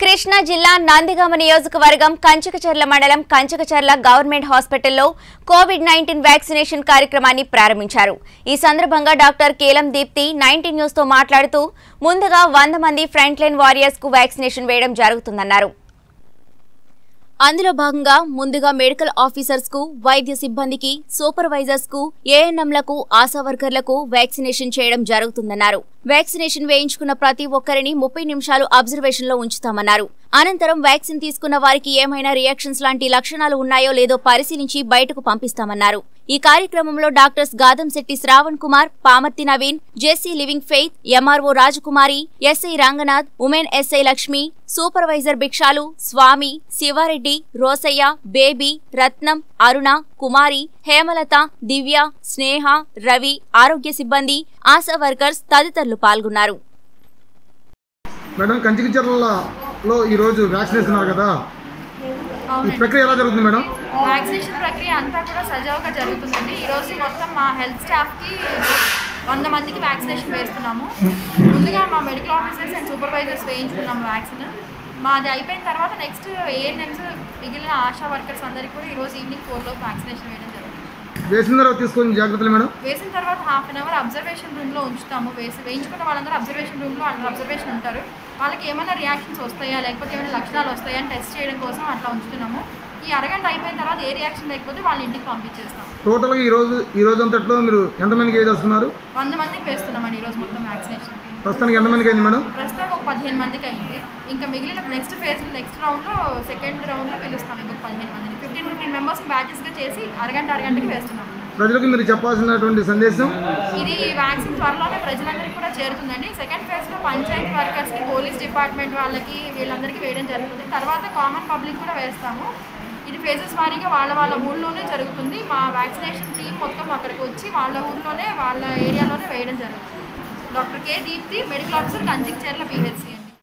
కృష్ణా జిల్లా నందిగామ నియోజకవర్గం కంచికచర్ల మండలం కంచికచర్ల గవర్నమెంట్ హాస్పిటల్లో కోవిడ్-19 వ్యాక్సినేషన్ కార్యక్రమాన్ని ప్రారంభించారు. ఈ సందర్భంగా డాక్టర్ కిలం దీప్తి 19 న్యూస్ తో మాట్లాడుతూ ముందుగా 100 మంది ఫ్రంట్ లైన్ వారియర్స్ కు వ్యాక్సినేషన్ వేయడం జరుగుతుందన్నారు. అందులో భాగంగా ముందుగా మెడికల్ ఆఫీసర్స్ కు, వైద్య సిబ్బందికి, సూపర్వైజర్స్ కు, ఏఎన్ఎంలకు, ఆశా వర్కర్లకు వ్యాక్సినేషన్ చేయడం జరుగుతుందన్నారు. వ్యాక్సినేషన్ వేయించుకున్న ప్రతి ఒక్కరిని 30 నిమిషాలు అబ్జర్వేషన్ లో ఉంచుతామన్నారు. అనంతరం వ్యాక్సిన్ తీసుకున్న వారికి ఏమైనా రియాక్షన్స్ లాంటి లక్షణాలు ఉన్నాయో లేదో పరిశీలించి బయటకు పంపిస్తామన్నారు. ఈ కార్యక్రమంలో doctors Gadamsetti Shravan Kumar, Pamarthi Naveen, JC living faith, MRO Rajakumari, SI Ranganath, women SI Lakshmi, supervisor Bhikshalu, Swamy, Sivareddy, Rosaiah, baby, Ratnam, Aruna, Kumari, Hemalatha, Divya, Sneha, Ravi, ఆరోగ్య సిబ్బంది, ఆశా వర్కర్స్ తదితరులు పాల్గొన్నారు. మేడం, కంచికచర్లలో ఈ రోజు వ్యాక్సినేషన్ ఉన్నారు కదా, ఈ ప్రక్రియ ఎలా జరుగుతుంది మేడం? వ్యాక్సినేషన్ ప్రక్రియ అంతా కూడా సజావుగా జరుగుతుందండి. ఈ రోజు మొత్తం మా హెల్త్ స్టాఫ్ కి 100 మందికి వ్యాక్సినేషన్ వేస్తున్నాము. ముందుగా మా మెడికల్ ఆఫీసర్స్ అండ్ సూపర్వైజర్స్ వేయించుకున్నాము వ్యాక్సిన్. మాది అయిపోయిన తర్వాత నెక్స్ట్ ఏఎన్ఎంస్, మిగిలిన ఆశా వర్కర్స్ అందరికీ కూడా ఈరోజు ఈవినింగ్ 4 లోపు వ్యాక్సినేషన్ వేయడం జరుగుతుంది. వేసిన తర్వాత తీసుకునే జాగ్రత్తలు మేడం, వేసిన తర్వాత 1/2 అవర్ అబ్జర్వేషన్ రూమ్లో ఉంచుతాము. వేయించుకున్న వాళ్ళందరూ అబ్జర్వేషన్ రూమ్లో అబ్జర్వేషన్ ఉంటారు. వాళ్ళకి ఏమైనా రియాక్షన్స్ వస్తాయా, లేకపోతే ఏమైనా లక్షణాలు వస్తాయా అని టెస్ట్ చేయడం కోసం అట్లా ఉంచుతున్నాము. ఈ అరగంట అయిపోయిన తర్వాత ఏ రియాక్షన్ లేకపోతే వాళ్ళ ఇంటికి పంపించేస్తాం. టోటల్గా ఈ రోజు అంతట్లో మీరు ఎంతమందికి వేస్తున్నారు? 100 మందికి వేస్తున్నామండి ఈరోజు మొత్తం వ్యాక్సినేషన్. ప్రస్తుతానికి ఎంతమందికి అయింది మేడం? ప్రస్తుతానికి ఒక 15 మందికి అయింది. ఇంకా మిగిలిన నెక్స్ట్ రౌండ్లో సెకండ్ రౌండ్లో పిలుస్తాం ఇంకొక 15 మందిని. 15 మెంబర్స్ బ్యాచెస్గా చేసి అరగంటకి వేస్తున్నాం. ప్రజలకు మీరు చెప్పాల్సినటువంటి సందేశం ఇది. వ్యాక్సిన్ త్వరలోనే ప్రజలందరికీ కూడా చేరుతుందండి. సెకండ్ ఫేజ్లో పంచాయతీ వర్కర్స్కి, పోలీస్ డిపార్ట్మెంట్ వాళ్ళకి, వీళ్ళందరికీ వేయడం జరుగుతుంది. తర్వాత కామన్ పబ్లిక్ కూడా వేస్తాము. ఇది ఫేజెస్ వారీగా వాళ్ళ ఊళ్ళోనే జరుగుతుంది. మా వ్యాక్సినేషన్ టీం మొత్తం అక్కడికి వచ్చి వాళ్ళ ఏరియాలోనే వేయడం జరుగుతుంది. Doctor K Deepthi, medical officer, Kanchikacherla, PHC.